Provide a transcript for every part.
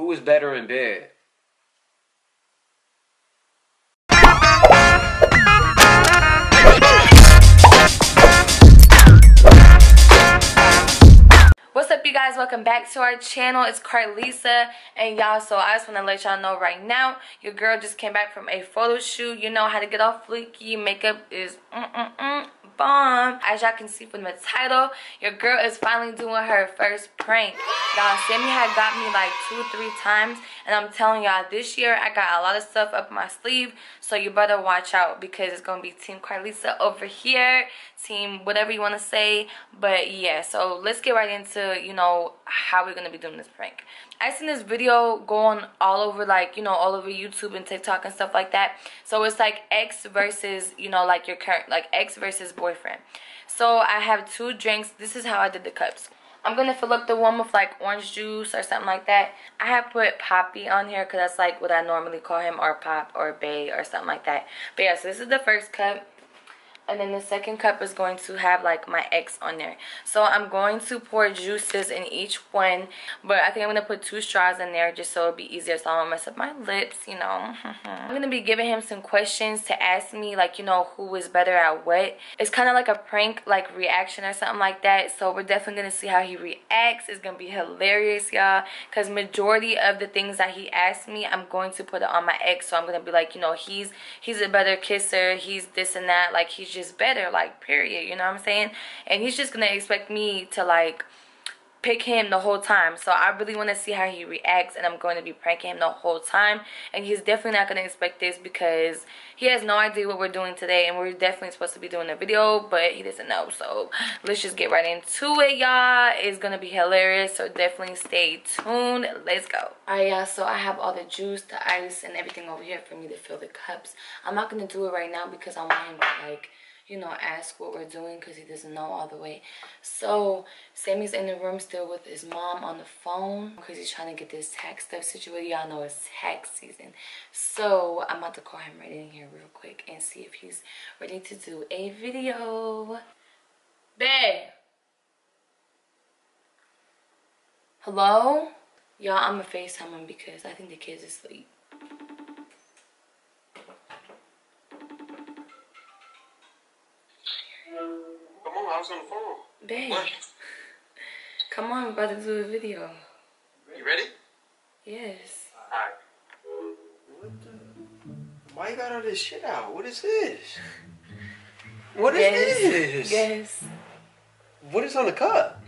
Who is better in bed? What's up, you guys? Welcome back to our channel. It's Carlisa, and y'all, so I just want to let y'all know right now, your girl just came back from a photo shoot. You know how to get all fleeky. Makeup is bomb. As y'all can see from the title, your girl is finally doing her first prank. Y'all, Sammy had got me like 2-3 times, and I'm telling y'all, this year I got a lot of stuff up my sleeve, so you better watch out, because it's going to be Team Carlisa over here, team whatever you want to say. But yeah, so let's get right into, you know, how we're gonna be doing this prank. I seen this video going all over, like, you know, all over YouTube and TikTok and stuff like that. So it's like ex versus, you know, like your current, like ex versus boyfriend. So I have 2 drinks. This is how I did the cups. I'm gonna fill up the one with like orange juice or something like that. I have put Poppy on here because that's like what I normally call him, or Pop or Bae or something like that. But yeah, so this is the first cup. And then the second cup is going to have like my ex on there. So I'm going to pour juices in each one. But I think I'm going to put 2 straws in there just so it'll be easier. So I won't mess up my lips, you know. I'm going to be giving him some questions to ask me, like, you know, who is better at what. It's kind of like a prank, like reaction or something like that. So we're definitely going to see how he reacts. It's going to be hilarious, y'all. Because majority of the things that he asked me, I'm going to put it on my ex. So I'm going to be like, you know, he's a better kisser. He's this and that. Like, he's just better, like, period, you know what I'm saying? And he's just gonna expect me to like pick him the whole time. So I really want to see how he reacts, and I'm going to be pranking him the whole time. And he's definitely not gonna expect this because he has no idea what we're doing today, and we're definitely supposed to be doing a video, but he doesn't know. So let's just get right into it, y'all. It's gonna be hilarious, so definitely stay tuned. Let's go. All right, y'all, so I have all the juice, the ice, and everything over here for me to fill the cups. I'm not gonna do it right now because I want him to, like, you know, ask what we're doing, because he doesn't know all the way. So Sammy's in the room still with his mom on the phone because he's trying to get this tax stuff situated. Y'all know it's tax season. So I'm about to call him right in here real quick and see if he's ready to do a video. Babe. Hello? Y'all, I'm gonna FaceTime him because I think the kids are asleep. I was on the phone. Babe. What? Come on, we're about to do a video. You ready? Yes. Alright. What the? Why you got all this shit out? What is this? What is this? Guess. What is on the cup?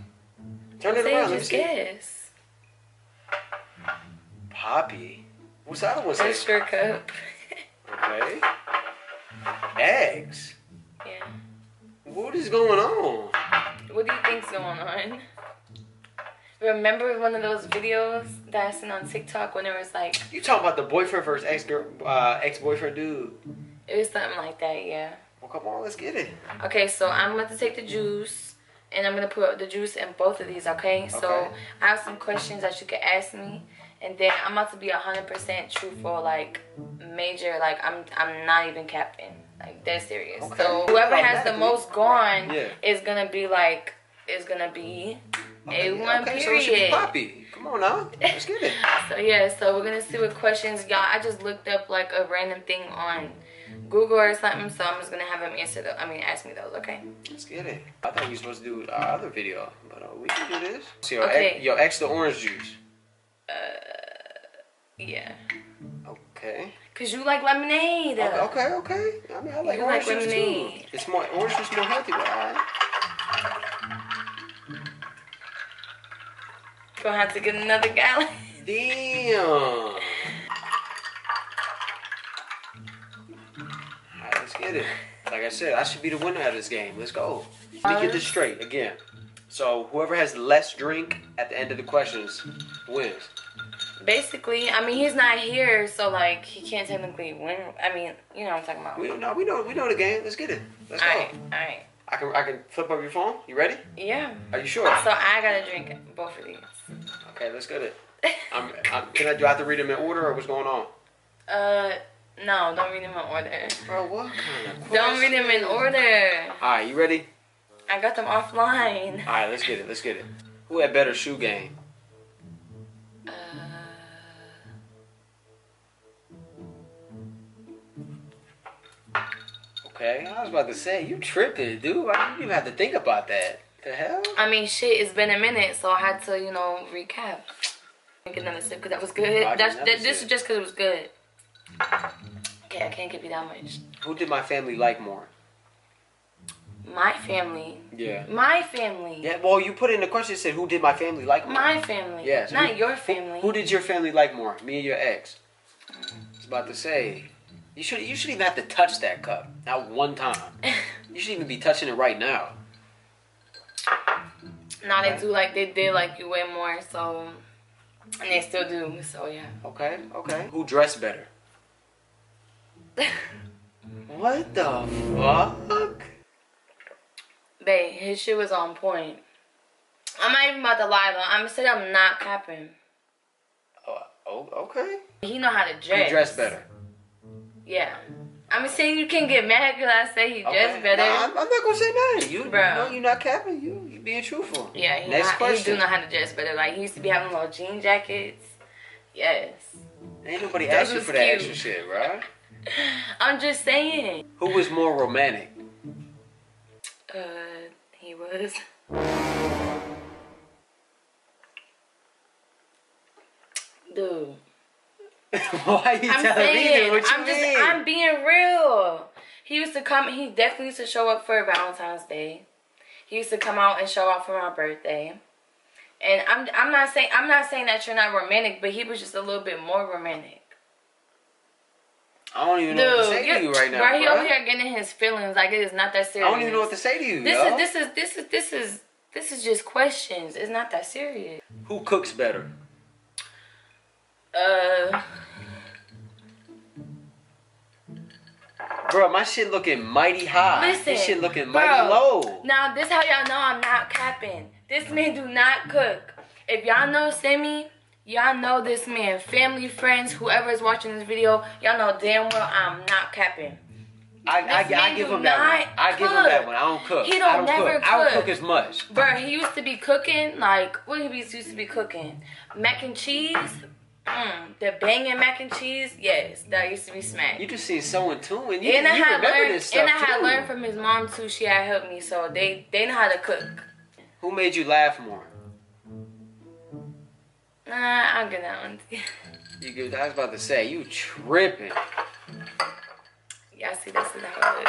Turn it around. Let me see. Guess. Poppy? What's that one say? That's your cup. Okay. Eggs? Yeah. What is going on? What do you think's going on? Remember one of those videos that I seen on TikTok when it was like... You talking about the boyfriend versus ex-boyfriend dude. It was something like that, yeah. Well, come on, let's get it. Okay, so I'm about to take the juice, and I'm going to put the juice in both of these, okay? So I have some questions that you could ask me, and then I'm about to be 100% truthful, like, major, like, I'm not even capping. Like, that's serious. Okay. So whoever has the most gone is gonna be like, is gonna be A1, period. So it should be Poppy. Come on now, let's get it. So yeah, so we're gonna see what questions, y'all. I just looked up like a random thing on Google or something, so I'm just gonna have him answer those. I mean, ask me those, okay? Let's get it. I thought you were supposed to do our other video, but we can do this. So your ex the orange juice. Yeah. Okay. Cause you like lemonade. Okay, okay. I mean, I like orange juice too. It's more orange juice, more healthy. All right. Gonna have to get another gallon. Damn. All right, let's get it. Like I said, I should be the winner of this game. Let's go. Let me get this straight again. So whoever has less drink at the end of the questions wins. Basically, I mean, he's not here, so like he can't technically win. I mean, you know what I'm talking about. We know the game. Let's get it. Let's go. All right. I can flip up your phone. You ready? Yeah. Are you sure? So I gotta drink both of these. Okay, let's get it. Do I have to read them in order, or what's going on? No, don't read them in order. Bro, what kind of question? Don't read them in order. All right, you ready? I got them offline. All right, let's get it. Let's get it. Who had better shoe game? Okay, I was about to say, you tripping, dude. I didn't even have to think about that. The hell? I mean, shit, it's been a minute, so I had to, you know, recap. Drink another sip, because that was good. This is just because it was good. Okay, I can't give you that much. Who did my family like more? My family? Yeah. My family? Yeah, well, you put in the question, it said, who did my family like more? My family. Yeah. So not your family. Who did your family like more? Me and your ex? I was about to say... You should even have to touch that cup. Not one time. You should even be touching it right now. No, they do like they did like you way more, so and they still do, so yeah. Okay, okay. Who dressed better? What the fuck? Babe, his shit was on point. I'm not even about to lie though. I'm said I'm not capping. Oh, okay. He know how to dress. He dressed better. Yeah. I'm saying you can get mad because I say he dressed better. Nah, I'm not going to say nothing. You, bro. No, you're not capping. You being truthful. Yeah, he do know how to dress better. Like, he used to be having little jean jackets. Yes. Ain't nobody asked you for that extra shit, bro. I'm just saying. Who was more romantic? He was. Dude. Why are you telling me what you mean? I'm being real. He used to come. He definitely used to show up for Valentine's Day. He used to come out and show up for my birthday. And I'm not saying that you're not romantic, but he was just a little bit more romantic. I don't even know what to say to you right now, bro. He over here getting his feelings like it is not that serious. I don't even know what to say to you. This is just questions. It's not that serious. Who cooks better? Bro, my shit looking mighty high. Listen, this shit looking mighty low. Now, this how y'all know I'm not capping. This man do not cook. If y'all know Simi, y'all know this man. Family, friends, whoever is watching this video, y'all know damn well I'm not capping. I give him that one. I give him that one. I don't cook. He don't never cook. I don't cook as much. Bro, he used to be cooking, like, what he used to be cooking? Mac and cheese? The banging mac and cheese, yes, that used to be smack. You just see someone too, and you remember this stuff. And I had learned from his mom too. She had helped me, so they know how to cook. Who made you laugh more? Nah, I'll get that one. I was about to say you tripping. Yeah, see, that's how it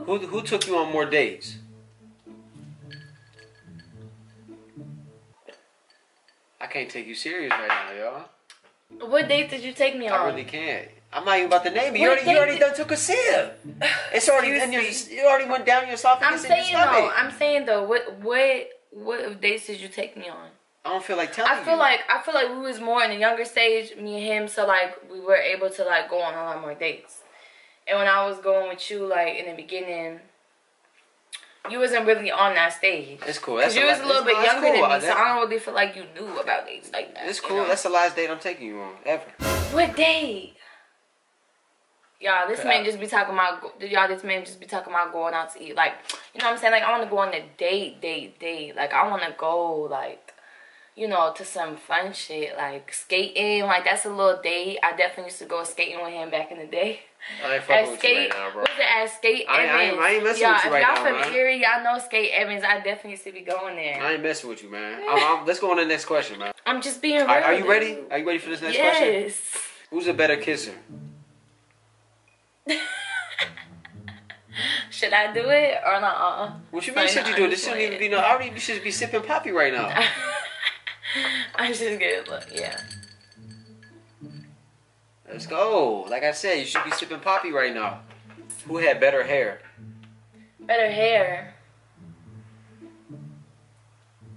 is. Who took you on more dates? I can't take you serious right now, y'all. What date did you take me on? I really can't. I'm not even about to name it. You already done took a sip. It's already in your. It already went down your esophagus. I'm saying though. What dates did you take me on? I don't feel like telling you. I feel like we was more in the younger stage, me and him. So like we were able to like go on a lot more dates. And when I was going with you, like in the beginning, you wasn't really on that stage. It's cool. Because you was a little bit younger than me, so I don't really feel like you knew about dates like that. It's cool. That's the last date I'm taking you on, ever. What date? Y'all, this man just be talking about going out to eat. Like, you know what I'm saying? Like, I want to go on a date. Like, I want to go, like, you know, to some fun shit. Like, skating. Like, that's a little date. I definitely used to go skating with him back in the day. I ain't fucking with you right now, bro. What's it at? Skate Evans. I ain't messing with you right now, man. Y'all from Erie, y'all know Skate Evans. I definitely used to be going there. I ain't messing with you, man. Let's go on to the next question, man. I'm just being real. Are you ready? Are you ready for this next question? Yes. Who's a better kisser? Should I do it or not? What you mean should you do it? This shouldn't even be no. I already should be sipping poppy right now. I'm just good, look, yeah. Let's go. Like I said, you should be sipping poppy right now. Who had better hair? Better hair?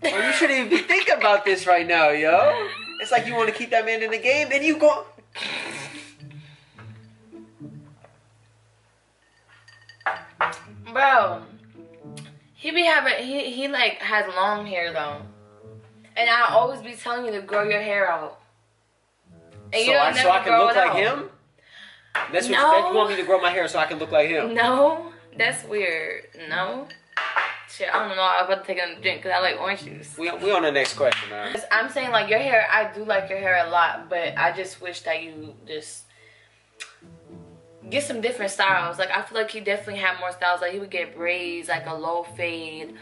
Well, you shouldn't even be thinking about this right now, yo. It's like you want to keep that man in the game, and you go... Bro, he like has long hair though. And I always be telling you to grow your hair out. And so I can look like him? That's what you want me to grow my hair so I can look like him? No, that's weird. No. Shit, I don't know. I'm about to take a drink because I like orange juice. We on the next question, man. I'm saying like your hair, I do like your hair a lot, but I just wish that you just get some different styles. Like, I feel like he definitely had more styles. Like, he would get braids, like a low fade,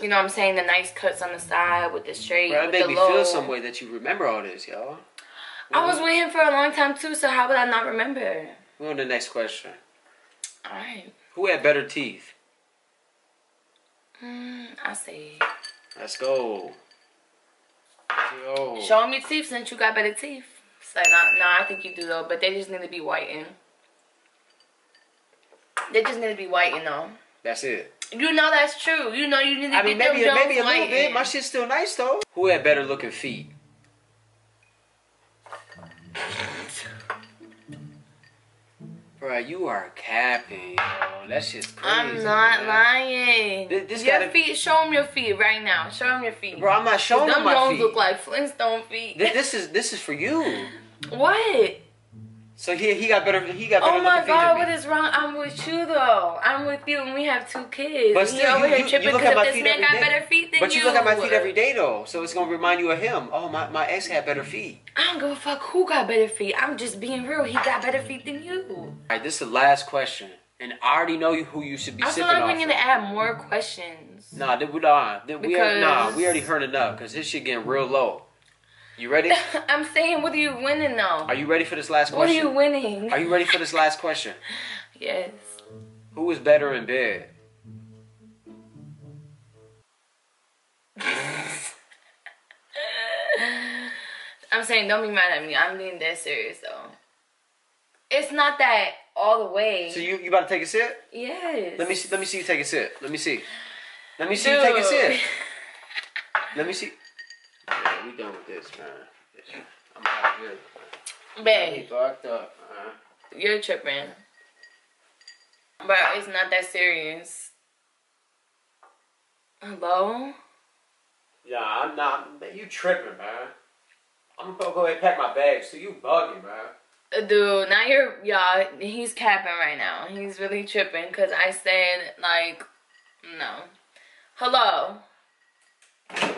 you know what I'm saying, the nice cuts on the side with the straight. Bro, that made me feel some way that you remember all this, y'all. I was with him for a long time too, so how would I not remember? We're on the next question. All right. Who had better teeth? I say. Let's go. Yo. Show me teeth since you got better teeth. So, no, I think you do though, but they just need to be whitened. They just need to be whitened though. That's it. You know that's true. You know you need to be whitened. I mean, maybe a little bit. My shit's still nice though. Who had better looking feet? Bruh, you are capping. That shit's crazy. I'm not lying. This your feet, show them your feet right now. Show them your feet. Bro, I'm not showing them my feet. Them don't look like Flintstone feet. This is for you. What? So he got better. He got better. Oh my God, what is wrong? I'm with you though. I'm with you, and we have two kids. But still, you look at my feet every day. But you look at my feet every day though, so it's gonna remind you of him. Oh, my ex had better feet. I don't give a fuck who got better feet. I'm just being real. He got better feet than you. All right, this is the last question. And I already know who you should be sipping off. I feel like we need to add more questions. Nah, we already heard enough because this shit getting real low. You ready? I'm saying, what are you winning now? Are you ready for this last question? What are you winning? Are you ready for this last question? Yes. Who is better in bed? I'm saying, don't be mad at me. I'm being that serious though. It's not that all the way. So you about to take a sip? Yes. Let me see you take a sip. Let me see you take a sip. Let me see. Yeah, we done with this, man. I'm out of here. Babe. You fucked up, man. You're tripping. But it's not that serious. Hello? Yeah, I'm not. You tripping, man. I'm gonna go ahead and pack my bags. So you bugging, man. Dude, now y'all, he's capping right now. He's really tripping because I said, like, no. Hello. Y'all,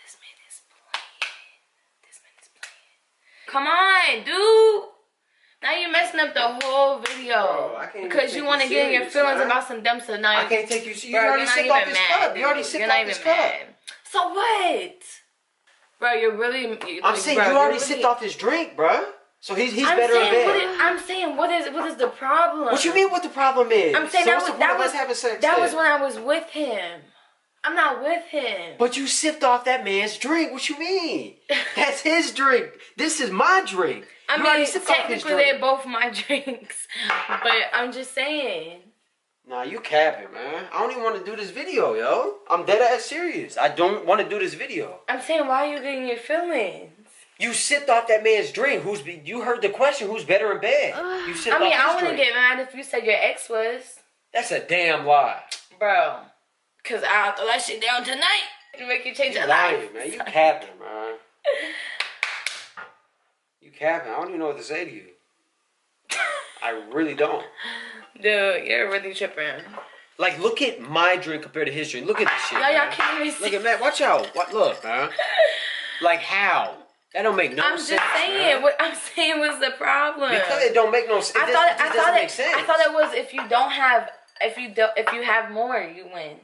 this man is playing. This man is playing. Come on, dude. Now you're messing up the whole video. Because you want to get in your feelings about some dumb stuff. I can't take you serious. You already sipped off this cup. You already sipped off this cup. So what? Bro, you're really. I'm saying you already sipped off his drink, bro. So he's better in bed. I'm saying what is the problem? What you mean? What the problem is? I'm saying that was when I was with him. I'm not with him. But you sipped off that man's drink. What you mean? That's his drink. This is my drink. I mean, technically they're both my drinks, but I'm just saying. Nah, you capping, man. I don't even want to do this video, yo. I'm dead ass serious. I don't want to do this video. I'm saying, why are you getting your feelings? You sipped off that man's drink. You heard the question, who's better in bed? You sipped off his drink. I wouldn't get mad if you said your ex was. That's a damn lie. Bro, because I'll throw that shit down tonight and make you change your life. Man. You capping, man. You capping. I don't even know what to say to you. I really don't. Dude, you're really tripping. Like, look at my drink compared to his drink. Look at this shit. Y'all can't even see. Look at that. Watch out. Look, man. Like, how? That don't make no sense. I'm just saying. Man. What I'm saying was the problem. Because it don't make no sense. I thought it was if you don't have, if you have more, you win.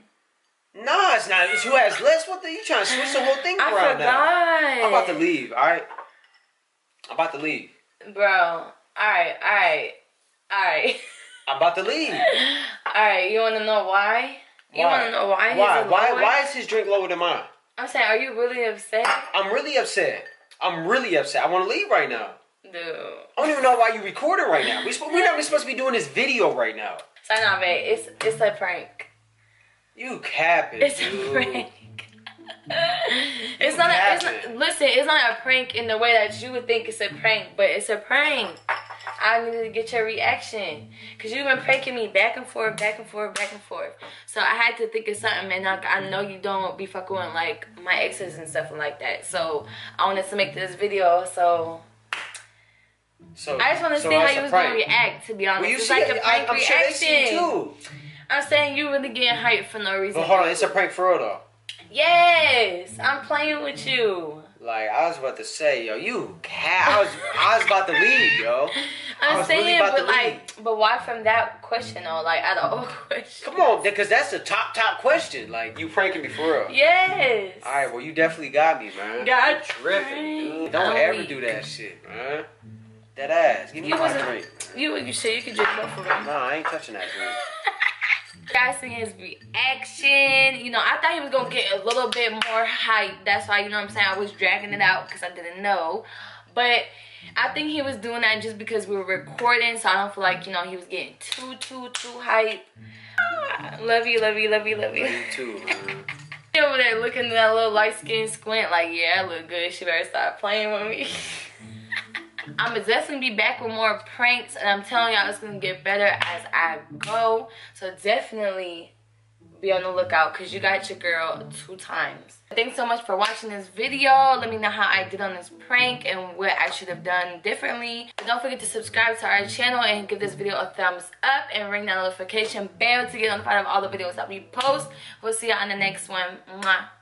No, it's not. It's who has less. What are you trying to switch the whole thing around now? I'm about to leave. All right. I'm about to leave. Bro. All right. All right. All right. I'm about to leave. Alright, you want to know why? You want to know why? Why is his drink lower than mine? I'm saying, are you really upset? I'm really upset. I'm really upset. I want to leave right now. Dude. I don't even know why you recorded right now. We're not even supposed to be doing this video right now. Sorry, nah, babe. It's a prank. You capping, it's dude. A prank. It's not a prank in the way that you would think it's a prank, but it's a prank. I needed to get your reaction because you've been pranking me back and forth, back and forth, back and forth. So I had to think of something, and I know you don't be fucking with like my exes and stuff like that. So I wanted to make this video, so I just want to see how you was gonna react. To be honest, it's like a prank reaction. Too. I'm saying you really getting hyped for no reason. But hold on, it's a prank for real though. Yes, I'm playing with you. Like, I was about to say, yo, you cat. I was about to leave, yo. I'm saying, really, but like, but why from that question, though? Like, out of all questions. Come on, because that's the top question. Like, you pranking me for real. Yes. All right, well, you definitely got me, man. Got tripping. Don't ever do that shit, man. That ass. Give me my drink. You said you could drink more for me. No, I ain't touching that drink. Guys, seeing his reaction, you know, I thought he was gonna get a little bit more hype. That's why, you know what I'm saying, I was dragging it out because I didn't know. But I think he was doing that just because we were recording, so I don't feel like, you know, he was getting too hype. Love you, love you, love you, love you. Love you too, man. Over there looking at that little light skin squint, like, yeah, I look good. She better stop playing with me. I'm definitely be back with more pranks, and I'm telling y'all, it's gonna get better as I go. So definitely be on the lookout, because you got your girl 2 times. Thanks so much for watching this video. Let me know how I did on this prank and what I should have done differently. Don't forget to subscribe to our channel and give this video a thumbs up and ring that notification bell to get notified of all the videos that we post. We'll see y'all on the next one. Mwah.